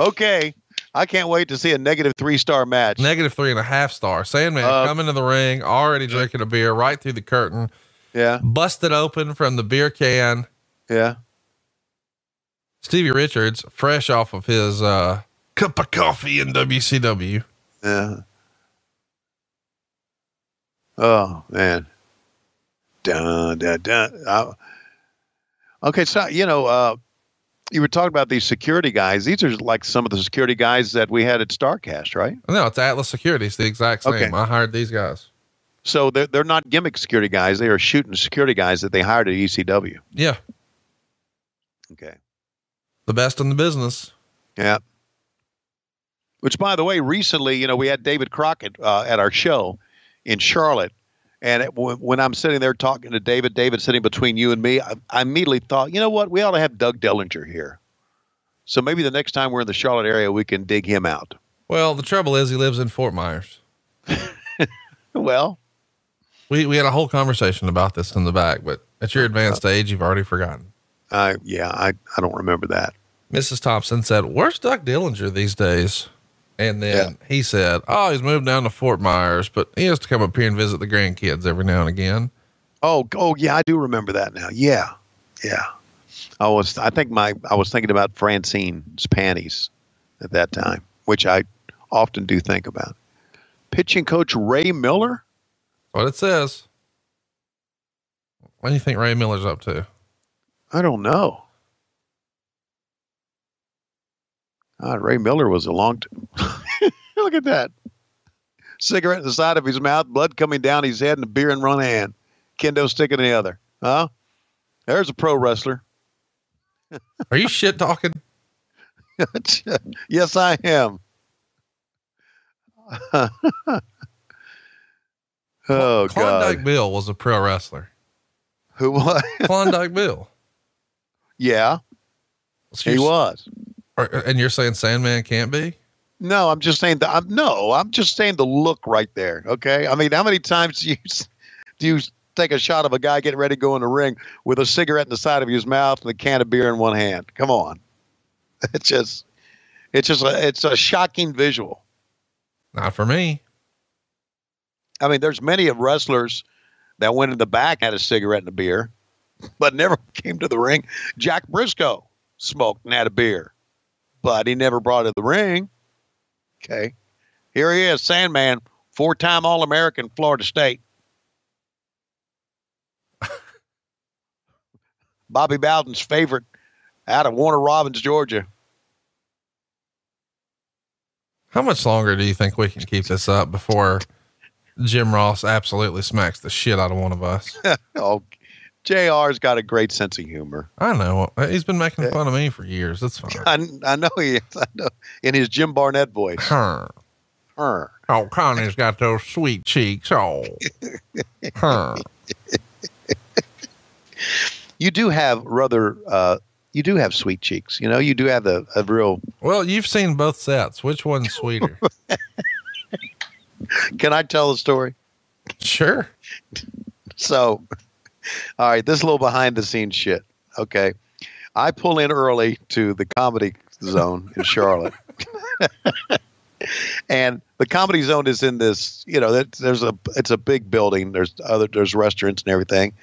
Okay. I can't wait to see a -3-star match. -3.5 star. Sandman coming to the ring, already drinking a beer right through the curtain. Yeah. Busted open from the beer can. Yeah. Stevie Richards, fresh off of his cup of coffee in WCW. Yeah. Oh, man. Dun, dun, dun. Okay. So, you know, you were talking about these security guys. These are like some of the security guys that we had at Starrcast, right? No, it's Atlas Security. It's the exact same. Okay. I hired these guys. So they're not gimmick security guys. They are shooting security guys that they hired at ECW. Yeah. Okay. The best in the business. Yeah. Which, by the way, recently, you know, we had David Crockett at our show in Charlotte. And when I'm sitting there talking to David, David sitting between you and me, I immediately thought, you know what? We ought to have Doug Dillinger here. So maybe the next time we're in the Charlotte area, we can dig him out. Well, the trouble is he lives in Fort Myers. Well, we had a whole conversation about this in the back, but at your advanced age, you've already forgotten. Yeah, I don't remember that. Mrs. Thompson said, "Where's Doug Dillinger these days?" And then he said, "Oh, he's moved down to Fort Myers, but he has to come up here and visit the grandkids every now and again." Oh yeah, I do remember that now. Yeah, yeah. I was thinking about Francine's panties at that time, which I often do think about. Pitching coach Ray Miller. What it says. What do you think Ray Miller's up to? I don't know. Ray Miller was a long time. Look at that. Cigarette in the side of his mouth, blood coming down his head, and a beer in one hand. Kendo stick in the other. Huh? There's a pro wrestler. Are you shit talking? Yes, I am. Oh, God. Klondike Bill was a pro wrestler. Who was? Klondike Bill. Yeah. So he was. And you're saying Sandman can't be? No, I'm just saying that. I'm just saying the look right there. Okay. I mean, how many times do you take a shot of a guy getting ready to go in the ring with a cigarette in the side of his mouth and a can of beer in one hand? Come on. It's a shocking visual. Not for me. I mean, there's many of wrestlers that went in the back, had a cigarette and a beer, but never came to the ring. Jack Briscoe smoked and had a beer, but he never brought it to the ring. Okay. Here he is, Sandman, 4-time All-American, Florida State. Bobby Bowden's favorite out of Warner Robins, Georgia. How much longer do you think we can keep this up before Jim Ross absolutely smacks the shit out of one of us? Oh, JR's got a great sense of humor. I know. He's been making fun of me for years. That's fine. I know he is. I know. In his Jim Barnett voice. Oh, Connie's got those sweet cheeks. Oh. You do have rather, you do have sweet cheeks. You know, you do have a real. Well, you've seen both sets. Which one's sweeter? Can I tell the story? Sure. So, all right, this little behind the scenes shit. Okay. I pull in early to the Comedy Zone in Charlotte. And the Comedy Zone is in this, you know, it's a big building. There's restaurants and everything.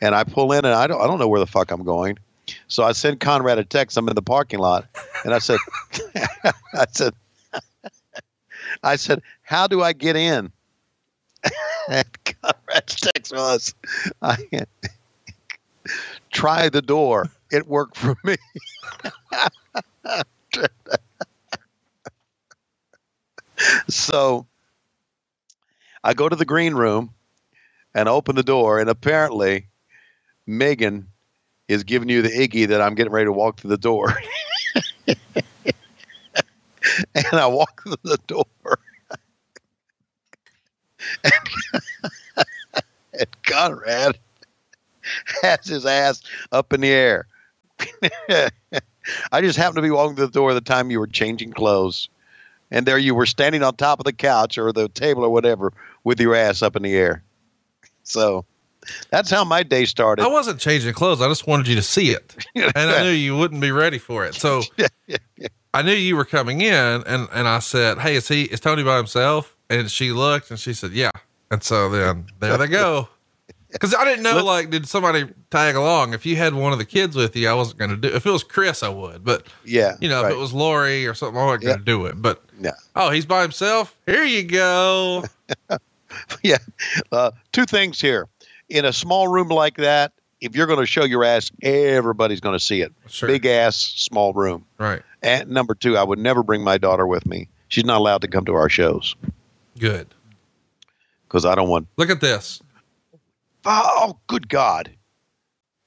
And I pull in and I don't know where the fuck I'm going. So I sent Conrad a text. I'm in the parking lot. And I said, I said, how do I get in? And Conrad's text was, try the door. It worked for me. So I go to the green room and open the door. And apparently Megan is giving you the Iggy that I'm getting ready to walk through the door. And I walk through the door. And Conrad has his ass up in the air. I just happened to be walking through the door at the time you were changing clothes. And there you were standing on top of the couch or the table or whatever with your ass up in the air. So that's how my day started. I wasn't changing clothes. I just wanted you to see it. And I knew you wouldn't be ready for it. So I knew you were coming in, and I said, hey, is Tony by himself? And she looked and she said, yeah. And so then there they go. Cause I didn't know, like, did somebody tag along? If you had one of the kids with you, I wasn't going to do it. If it was Chris, I would, but yeah, you know, right. If it was Lori or something, I wasn't going to do it, but yeah. Oh, he's by himself. Here you go. Yeah. Two things here. In a small room like that, if you're going to show your ass, everybody's going to see it. Sure. Big ass, small room. Right. And number two, I would never bring my daughter with me. She's not allowed to come to our shows. Good. Because I don't want. Look at this. Oh, good God.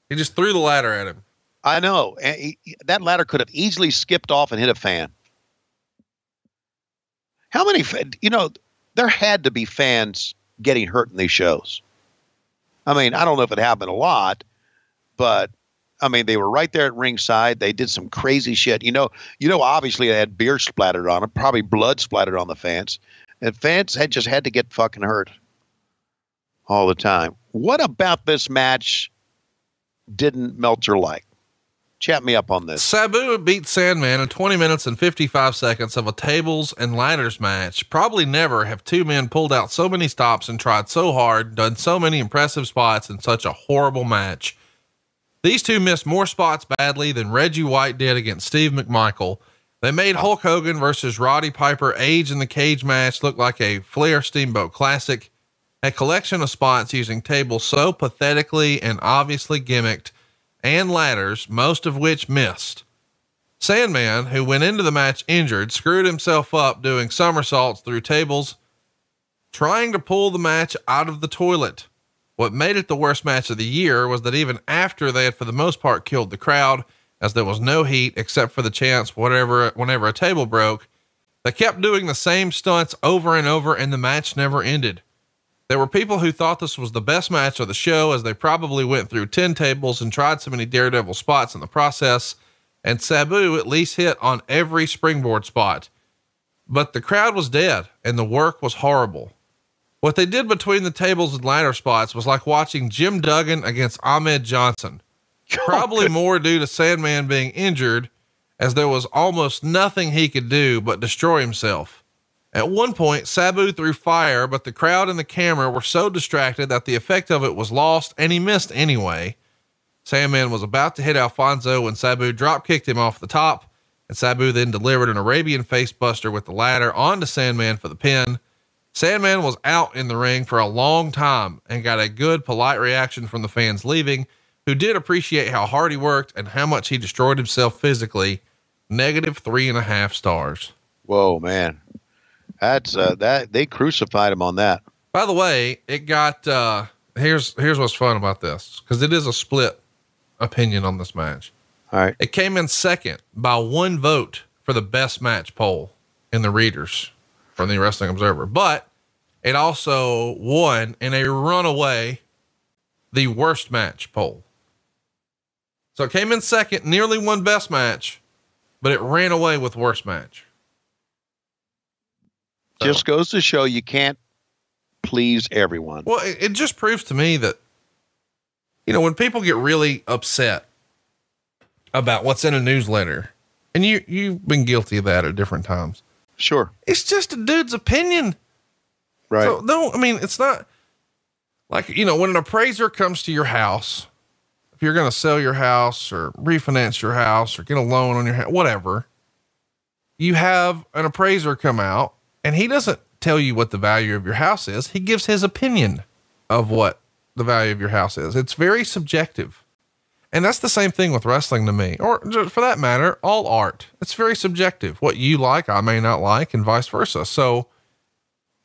He just threw the ladder at him. I know. And that ladder could have easily skipped off and hit a fan. How many, you know, there had to be fans getting hurt in these shows. I mean, I don't know if it happened a lot, but I mean, they were right there at ringside. They did some crazy shit. You know, obviously they had beer splattered on them, probably blood splattered on the fans, and fans had just had to get fucking hurt all the time. What about this match didn't Meltzer like? Chat me up on this. Sabu beat Sandman in 20 minutes and 55 seconds of a tables and ladders match. Probably never have two men pulled out so many stops and tried so hard, done so many impressive spots in such a horrible match. These two missed more spots badly than Reggie White did against Steve McMichael. They made Hulk Hogan versus Roddy Piper Age in the Cage match look like a Flair Steamboat classic. A collection of spots using tables so pathetically and obviously gimmicked, and ladders, most of which missed. Sandman, who went into the match injured, screwed himself up doing somersaults through tables, trying to pull the match out of the toilet. What made it the worst match of the year was that even after they had, for the most part, killed the crowd, as there was no heat except for the chance whenever a table broke, they kept doing the same stunts over and over, and the match never ended. There were people who thought this was the best match of the show, as they probably went through 10 tables and tried so many daredevil spots in the process, and Sabu at least hit on every springboard spot. But the crowd was dead and the work was horrible. What they did between the tables and ladder spots was like watching Jim Duggan against Ahmed Johnson. Probably more due to Sandman being injured, as there was almost nothing he could do but destroy himself. At one point, Sabu threw fire, but the crowd and the camera were so distracted that the effect of it was lost, and he missed anyway. Sandman was about to hit Alfonso when Sabu drop-kicked him off the top, and Sabu then delivered an Arabian facebuster with the ladder onto Sandman for the pin. Sandman was out in the ring for a long time and got a good, polite reaction from the fans leaving, who did appreciate how hard he worked and how much he destroyed himself physically. -3.5 stars. Whoa, man. That's that they crucified him on that. By the way, it got, here's what's fun about this. Cause it is a split opinion on this match. All right. It came in second by 1 vote for the best match poll in the readers from the Wrestling Observer, but it also won in a runaway, the worst match poll. So it came in second, nearly won best match, but it ran away with worst match. Just goes to show you can't please everyone. Well, it just proves to me that, you know, when people get really upset about what's in a newsletter, and you've been guilty of that at different times. Sure. It's just a dude's opinion. Right. So don't, I mean, it's not like, you know, when an appraiser comes to your house, if you're going to sell your house or refinance your house or get a loan on your house, whatever, you have an appraiser come out. And he doesn't tell you what the value of your house is. He gives his opinion of what the value of your house is. It's very subjective. And that's the same thing with wrestling to me, or for that matter, all art. It's very subjective. What you like, I may not like, and vice versa. So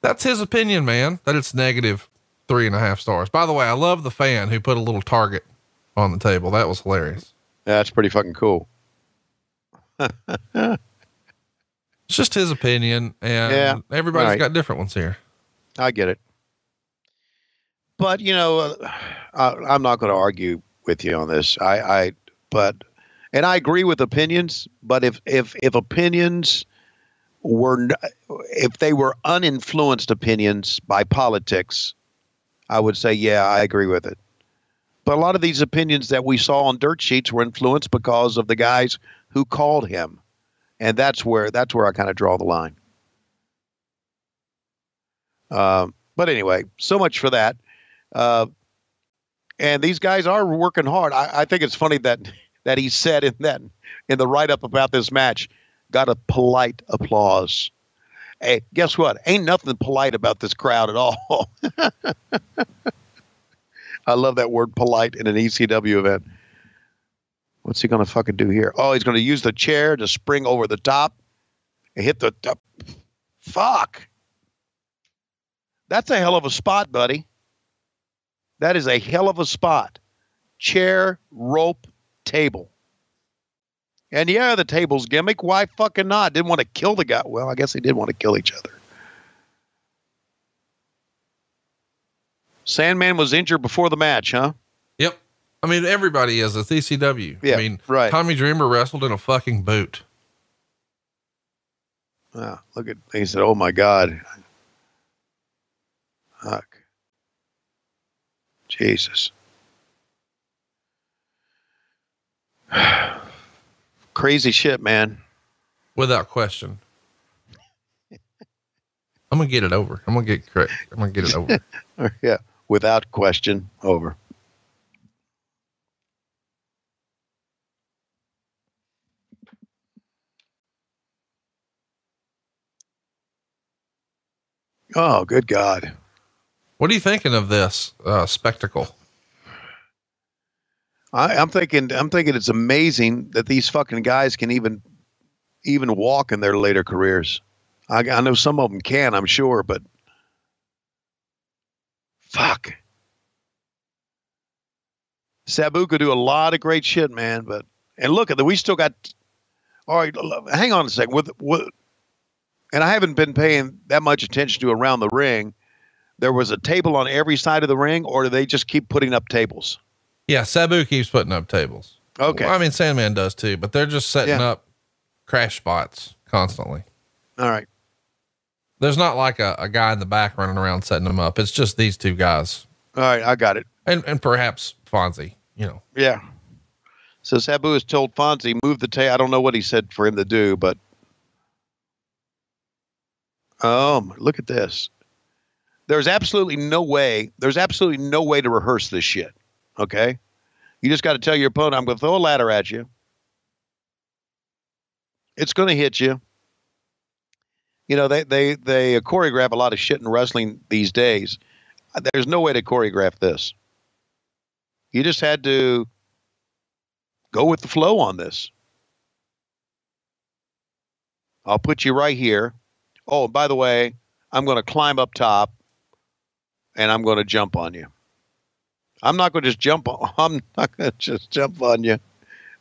that's his opinion, man, that it's -3.5 stars. By the way, I love the fan who put a little target on the table. That was hilarious. That's pretty fucking cool. It's just his opinion, and everybody's got different ones here. I get it. But, you know, I'm not going to argue with you on this. But I agree with opinions, but if opinions were, if they were uninfluenced opinions by politics, I would say, yeah, I agree with it. But a lot of these opinions that we saw on dirt sheets were influenced because of the guys who called him. And that's where I kind of draw the line. But anyway, so much for that. And these guys are working hard. I think it's funny that he said in the write-up about this match, got a polite applause. Hey, guess what? Ain't nothing polite about this crowd at all. I love that word polite in an ECW event. What's he going to fucking do here? Oh, he's going to use the chair to spring over the top and hit the top. Fuck. That's a hell of a spot, buddy. That is a hell of a spot. Chair, rope, table. And yeah, the table's gimmick. Why fucking not? Didn't want to kill the guy. Well, I guess they did want to kill each other. Sandman was injured before the match, huh? Yep. I mean, everybody is. It's ECW. Yeah, I mean, right. Tommy Dreamer wrestled in a fucking boot. Ah, look at, he said, oh my God. Fuck. Jesus. Crazy shit, man. Without question. I'm going to get it over. I'm going to get correct. I'm going to get it over. Yeah. Without question. Over. Oh, good God. What are you thinking of this spectacle? I'm thinking it's amazing that these fucking guys can even walk in their later careers. I know some of them can, I'm sure, but fuck. Sabu could do a lot of great shit, man. But, and look at that. We still got, all right, hang on a second. And I haven't been paying that much attention to around the ring. There was a table on every side of the ring, or do they just keep putting up tables? Yeah. Sabu keeps putting up tables. Okay. Well, I mean, Sandman does too, but they're just setting up crash spots constantly. All right. There's not like a guy in the back running around setting them up. It's just these two guys. All right. I got it. And perhaps Fonzie, you know? Yeah. So Sabu has told Fonzie, move the table. I don't know what he said for him to do, but. Look at this. There's absolutely no way to rehearse this shit. Okay. You just got to tell your opponent, I'm going to throw a ladder at you. It's going to hit you. You know, they choreograph a lot of shit in wrestling these days. There's no way to choreograph this. You just had to go with the flow on this. I'll put you right here. Oh, by the way, I'm going to climb up top and I'm going to jump on you. I'm not going to just jump on you.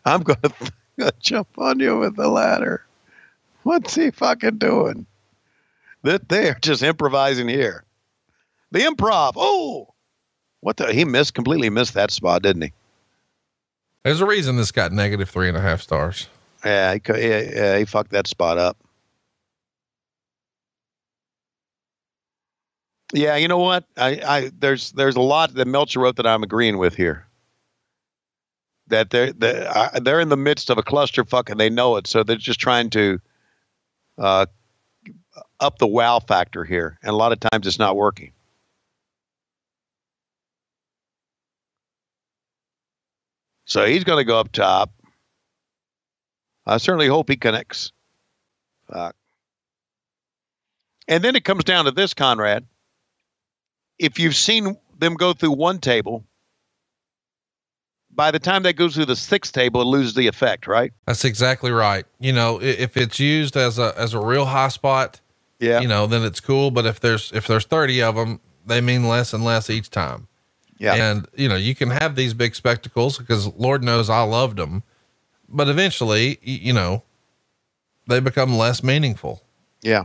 I'm going to jump on you with the ladder. What's he fucking doing? That they're just improvising here. The improv. Oh, what the, he completely missed that spot, didn't he? There's a reason this got negative 3.5 stars. Yeah, he fucked that spot up. Yeah, you know what? There's a lot that Meltzer wrote that I'm agreeing with here. That they're in the midst of a clusterfuck and they know it, so they're just trying to up the wow factor here, and a lot of times it's not working. So he's going to go up top. I certainly hope he connects. And then it comes down to this, Conrad. If you've seen them go through one table, by the time they go through the sixth table, it loses the effect, right? That's exactly right. You know, if it's used as a real high spot, yeah, you know, then it's cool. But if there's 30 of them, they mean less and less each time. Yeah. And you know, you can have these big spectacles because Lord knows I loved them, but eventually, you know, they become less meaningful. Yeah.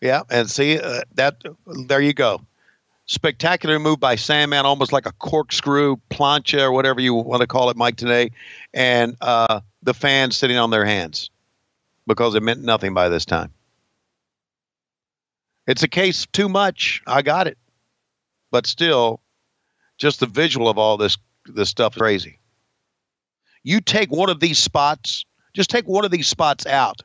Yeah, and see there you go. Spectacular move by Sandman, almost like a corkscrew, plancha, or whatever you want to call it, Mike, today. And the fans sitting on their hands because it meant nothing by this time. It's a case too much. I got it. But still, just the visual of all this this stuff is crazy. You take one of these spots, just take one of these spots out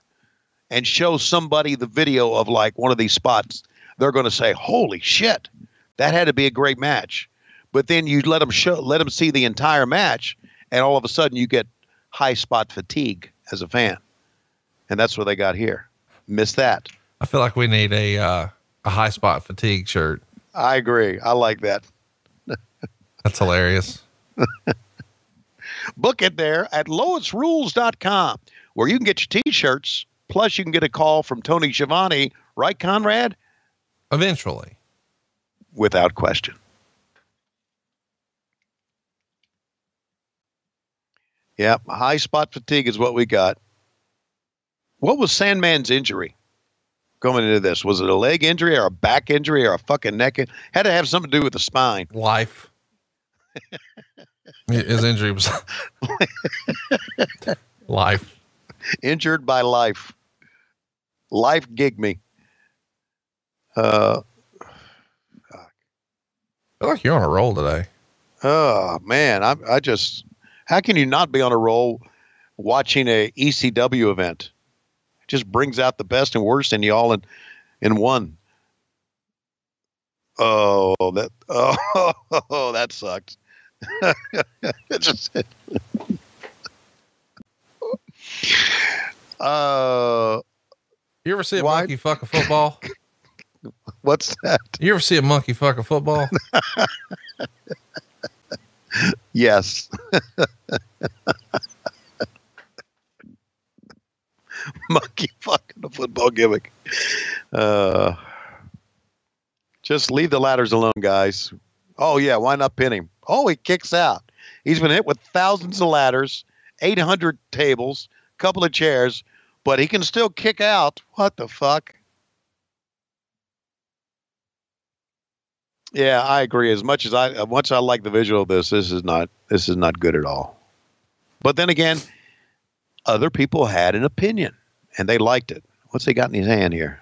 and show somebody the video of like one of these spots. They're going to say, holy shit, that had to be a great match. But then you let them show, let them see the entire match. And all of a sudden you get high spot fatigue as a fan. And that's what they got here. Miss that. I feel like we need a high spot fatigue shirt. I agree. I like that. That's hilarious. Book it there at LoisRules.com, where you can get your T-shirts. Plus, you can get a call from Tony Schiavone. Right, Conrad? Eventually. Without question. Yep, high spot fatigue is what we got. What was Sandman's injury going into this? Was it a leg injury or a back injury or a fucking neck? It had to have something to do with the spine. Life. His injury was life. Injured by life. Life gigged me. I feel like you're on a roll today. Oh, man. I just, how can you not be on a roll watching a ECW event? It just brings out the best and worst in you all in one. Oh, that sucked. You ever see a monkey fuck a football? What's that? You ever see a monkey fuck a football? Yes. Monkey fucking a football gimmick. Just leave the ladders alone, guys. Oh, yeah. Why not pin him? Oh, he kicks out. He's been hit with thousands of ladders, 800 tables, a couple of chairs, but he can still kick out. What the fuck? Yeah, I agree. As much as I like the visual of this, this is not good at all. But then again, other people had an opinion and they liked it. What's he got in his hand here?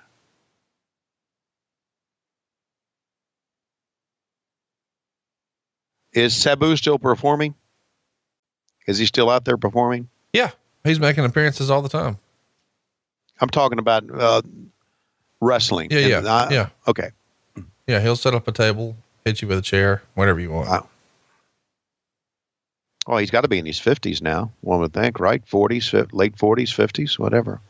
Is Sabu still performing? Is he still out there performing? Yeah, he's making appearances all the time. I'm talking about wrestling. Yeah. Okay. Yeah, he'll set up a table, hit you with a chair, whatever you want. Wow. Oh, he's got to be in his 50s now, one would think, right? 40s, late 40s, 50s, whatever.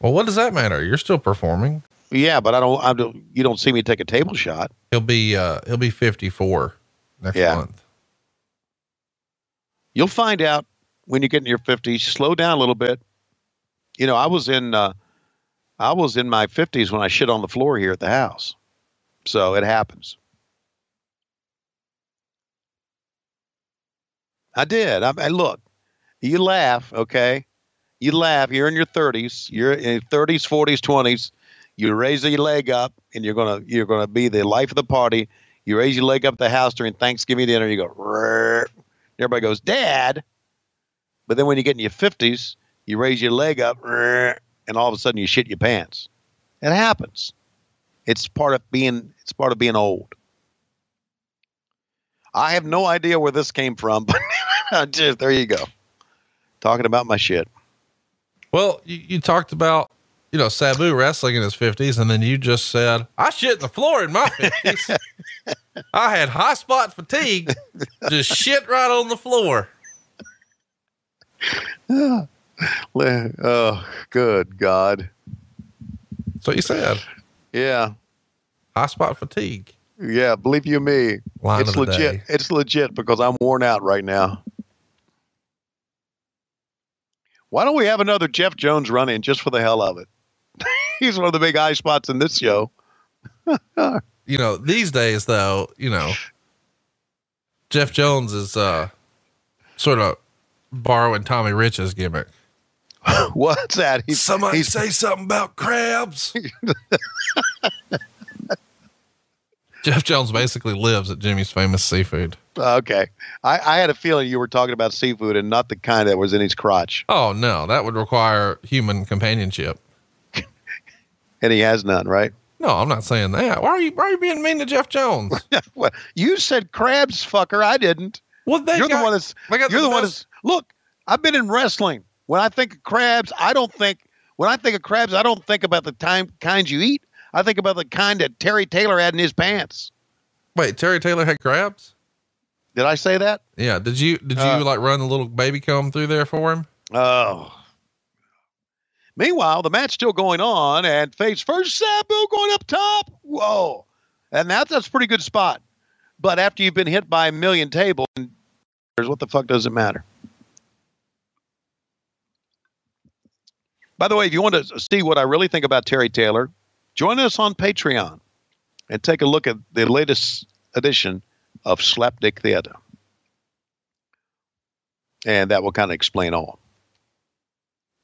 Well, what does that matter? You're still performing. Yeah, but I don't. You don't see me take a table shot. He'll be 54 next month. You'll find out when you get in your 50s. Slow down a little bit. You know, I was in my 50s when I shit on the floor here at the house, so it happens. I did. I look. You laugh, okay? You laugh. You're in your 30s. You're in 30s, 40s, 20s. You raise your leg up, and you're gonna be the life of the party. You raise your leg up the house during Thanksgiving dinner. You go, rrr. Everybody goes, Dad. But then when you get in your 50s, you raise your leg up, rrr, and all of a sudden you shit your pants. It happens. It's part of being old. I have no idea where this came from, but just, there you go. Talking about my shit. Well, you talked about, you know, Sabu wrestling in his 50s, and then you just said, I shit the floor in my 50s. I had high spot fatigue, just shit right on the floor. Oh, good God. That's what you said. Yeah. High spot fatigue. Yeah, believe you me. Line it's legit. It's legit because I'm worn out right now. Why don't we have another Jeff Jones run-in just for the hell of it? He's one of the big high spots in this show. You know, these days though, you know, Jeff Jones is, sort of borrowing Tommy Rich's gimmick. What's that? Somebody say something about crabs. Jeff Jones basically lives at Jimmy's Famous Seafood. Okay. I had a feeling you were talking about seafood and not the kind that was in his crotch. Oh no, that would require human companionship. And he has none, right? No, I'm not saying that. Why are you being mean to Jeff Jones? Well, you said crabs, fucker. I didn't. Well, you're the one that's look, I've been in wrestling. When I think of crabs, I don't think about the kinds you eat. I think about the kind that Terry Taylor had in his pants. Wait, Terry Taylor had crabs? Did I say that? Yeah. Did you like run a little baby comb through there for him? Oh, meanwhile, the match still going on, and face first, Sabu going up top. Whoa. And that's a pretty good spot. But after you've been hit by a million tables, what the fuck does it matter? By the way, if you want to see what I really think about Terry Taylor, join us on Patreon and take a look at the latest edition of Slapdick Theater. And that will kind of explain all.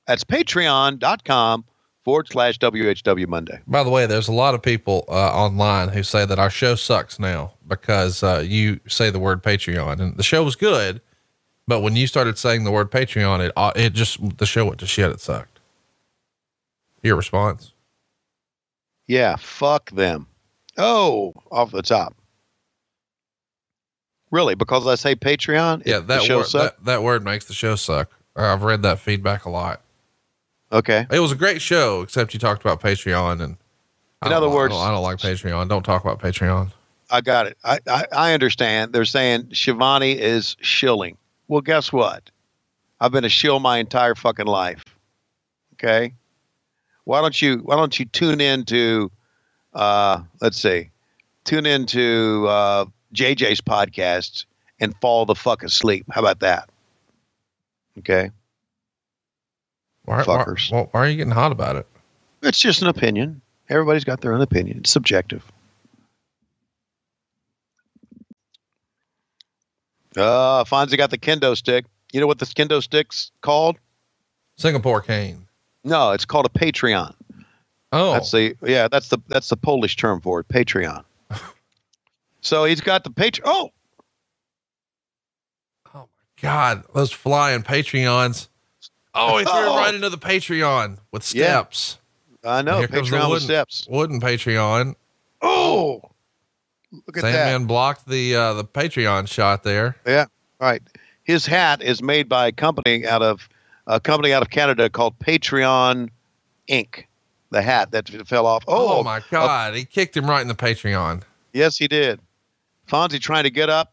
That's patreon.com/WHW Monday. By the way, there's a lot of people online who say that our show sucks now because you say the word Patreon, and the show was good, but when you started saying the word Patreon, it just, the show went to shit. It sucked. Your response? Yeah, fuck them. Oh, off the top. Really? Because I say Patreon? Yeah, that word makes the show suck. I've read that feedback a lot. Okay. It was a great show, except you talked about Patreon, and in other words, I don't like Patreon. Don't talk about Patreon. I got it. I understand. They're saying Shivani is shilling. Well, guess what? I've been a shill my entire fucking life. Okay. Why don't you tune into, JJ's podcast and fall the fuck asleep. How about that? Okay. Fuckers. Why are you getting hot about it? It's just an opinion. Everybody's got their own opinion. It's subjective. Fonzie got the kendo stick. You know what this kendo stick's called? Singapore cane. No, it's called a Patreon. Oh, that's the Polish term for it. Patreon. So he's got the Patreon. Oh. God, those flying Patreons. Oh, he threw it right into the Patreon with steps. Yeah, I know, Patreon with steps. Wooden Patreon. Oh, look at that. Sandman blocked the Patreon shot there. Yeah, right. His hat is made by a company out of Canada called Patreon Inc. The hat that fell off. Oh my God. He kicked him right in the Patreon. Yes, he did. Fonzie trying to get up,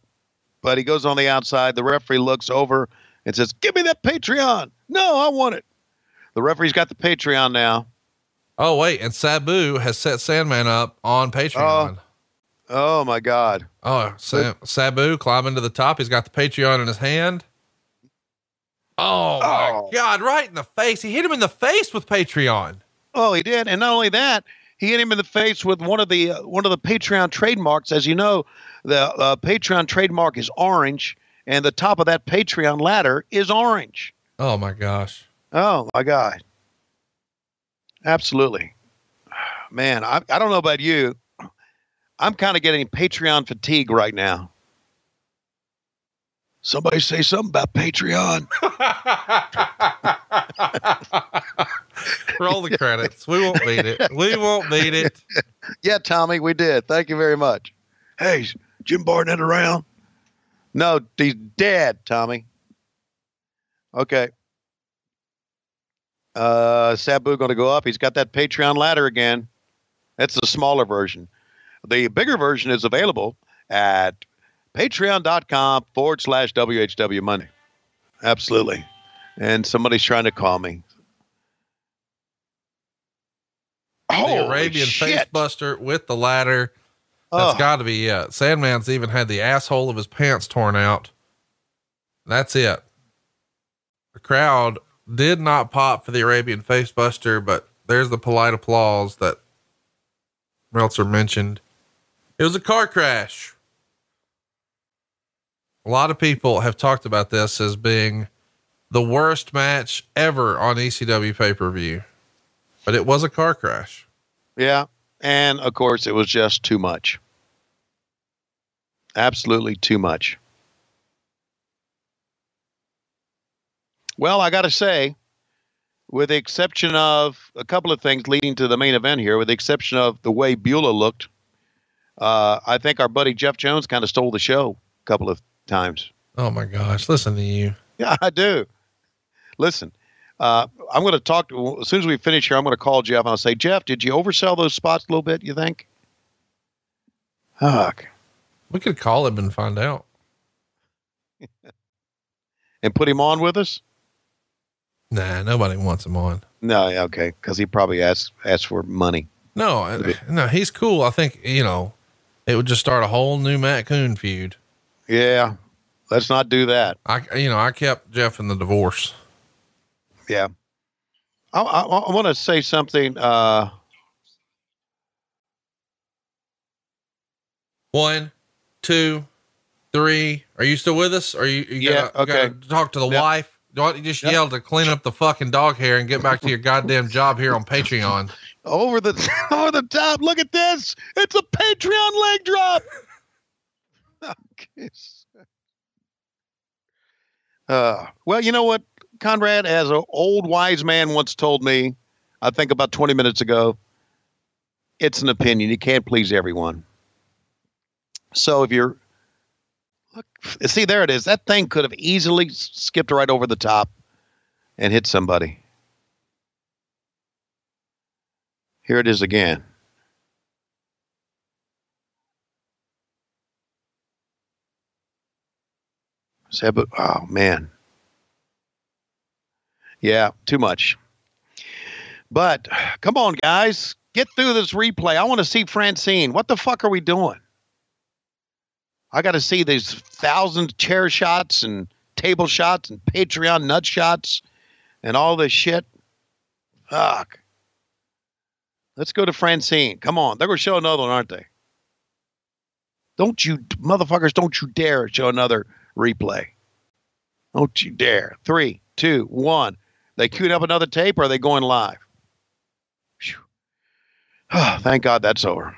but he goes on the outside. The referee looks over and says, "Give me that Patreon." "No, I want it." The referee's got the Patreon now. Oh, wait. And Sabu has set Sandman up on Patreon. Oh my God. Oh, Sabu climbing to the top. He's got the Patreon in his hand. Oh my God. Right in the face. He hit him in the face with Patreon. Oh, he did. And not only that, he hit him in the face with one of the Patreon trademarks. As you know, the Patreon trademark is orange, and the top of that Patreon ladder is orange. Oh my gosh. Oh my God. Absolutely. Man, I don't know about you. I'm kind of getting Patreon fatigue right now. Somebody say something about Patreon. Roll the credits. We won't beat it. We won't beat it. Yeah, Tommy, we did. Thank you very much. Hey, Jim Barnett around? No, he's dead, Tommy. Okay. Sabu going to go up. He's got that Patreon ladder again. That's the smaller version. The bigger version is available at patreon.com/WHW Monday. Absolutely. And somebody's trying to call me. The Arabian face buster with the ladder. That's got to be it. Sandman's even had the asshole of his pants torn out. That's it. The crowd did not pop for the Arabian face buster, but there's the polite applause that Meltzer mentioned. It was a car crash. A lot of people have talked about this as being the worst match ever on ECW pay-per-view, but it was a car crash. Yeah. And of course it was just too much. Absolutely too much. Well, I got to say, with the exception of a couple of things leading to the main event here, with the exception of the way Beulah looked. I think our buddy Jeff Jones kind of stole the show a couple of times. Oh, my gosh. Listen to you. Yeah, I do. Listen, I'm going to talk to, as soon as we finish here, I'm going to call Jeff and I'll say, Jeff, did you oversell those spots a little bit, you think? Fuck. We could call him and find out. And put him on with us? Nah, nobody wants him on. No, okay, because he probably asks for money. No, no, he's cool. I think, you know, it would just start a whole new Matt Coon feud. Yeah, let's not do that. I kept Jeff in the divorce. Yeah. I want to say something. One, two, three. Are you still with us? Gotta talk to the wife. Don't you just yell to clean up the fucking dog hair and get back to your goddamn job here on Patreon? Over the top. Look at this. It's a Patreon leg drop. Well, you know what, Conrad, as an old wise man once told me, I think about 20 minutes ago, it's an opinion. You can't please everyone. So if you're, see, there it is. That thing could have easily skipped right over the top and hit somebody. Here it is again. Sabu, oh, man. Yeah, too much. But come on, guys. Get through this replay. I want to see Francine. What the fuck are we doing? I got to see these 1,000 chair shots and table shots and Patreon nut shots and all this shit. Fuck. Let's go to Francine. Come on. They're going to show another one, aren't they? Don't you motherfuckers, don't you dare show another replay. Don't you dare. 3, 2, 1. They queued up another tape, or are they going live? Thank God that's over.